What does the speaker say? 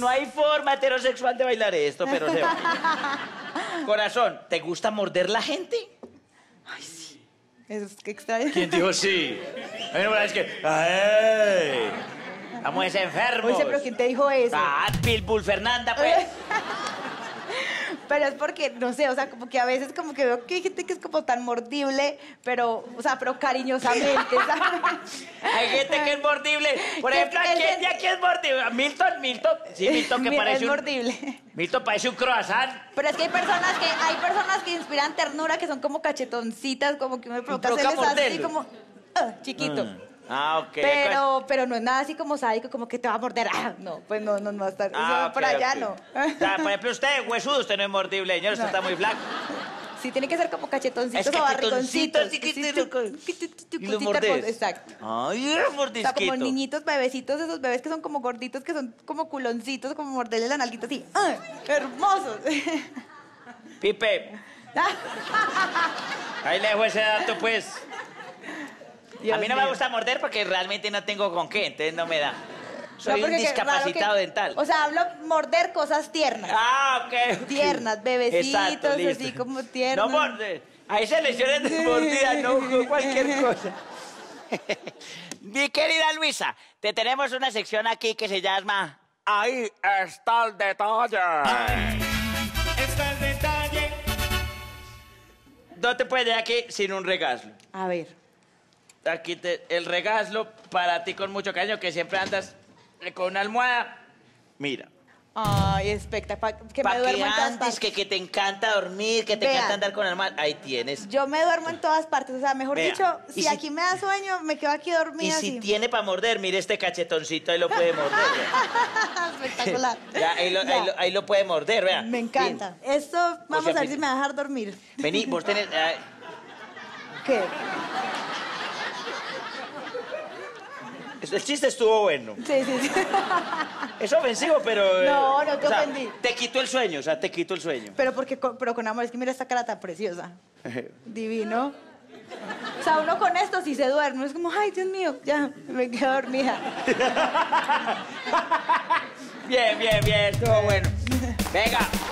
No hay forma heterosexual de bailar esto, pero se baila. Corazón, ¿te gusta morder la gente? Ay, sí. Es que extraño. ¿Quién dijo sí? A mí no me la es que... ¡Ay! ¡Estamos enfermos! Oye, pero ¿quién te dijo eso? ¡Ah, Bilbul Fernanda, pues! Pero es porque, no sé, o sea, como que a veces como que veo que hay gente que es como tan mordible, pero, o sea, pero cariñosamente, ¿sabes? Hay gente que es mordible. Por ejemplo, ¿quién de aquí es mordible? Milton. Sí, Milton que parece un... mordible. Milton parece un croissant. Pero es que hay personas que inspiran ternura, que son como cachetoncitas, como que uno provoca hacerles así como... chiquito. Ah, ok. Pero no es nada así como sádico, como que te va a morder. Ah, no, pues no va a estar. Ah, okay, por allá okay. No. O sea, por ejemplo, usted, huesudo, usted no es mordible, señor, usted está muy flaco. Sí, tiene que ser como cachetoncitos o barrigoncitos. Y los mordes. Exacto. Ay, mordisquito. O sea, como niñitos, bebecitos, esos bebés que son como gorditos, que son como culoncitos, como morderle la nalguita así. ¡Ay, hermosos! Pipe. Ahí le dejo ese dato, pues. Dios a mí no me gusta morder porque realmente no tengo con qué, entonces no me da. Soy un discapacitado dental. O sea, hablo morder cosas tiernas. Ah, ok. Tiernas, bebecitos, exacto, así como tiernos. No mordes. Hay selecciones de mordida, no cualquier cosa. Mi querida Luisa, te tenemos una sección aquí que se llama... Ahí está el detalle. Ahí está el detalle. No te puedes ir aquí sin un regalo. A ver. Aquí el regalo para ti con mucho cariño, que siempre andas con una almohada. Mira. Ay, espectacular. Para que andes, que te encanta dormir, que te encanta andar con almohada. Ahí tienes. Yo me duermo en todas partes. O sea, mejor dicho, si aquí me da sueño, me quedo aquí dormida. Y si tiene para morder, mire este cachetoncito, ahí lo puede morder. Espectacular. Ya, ahí lo puede morder, vea. Me encanta. Bien. Esto, vamos a ver si me va a dejar dormir. Vení, vos tenés... ¿Qué? El chiste estuvo bueno. Sí. Es ofensivo, pero... No te ofendí. Te quitó el sueño, te quitó el sueño. Pero con amor, es que mira esta cara tan preciosa. Divino. O sea, uno con esto sí se duerme. Es como, ay, Dios mío, ya, me quedo dormida. Bien, estuvo bueno. Venga.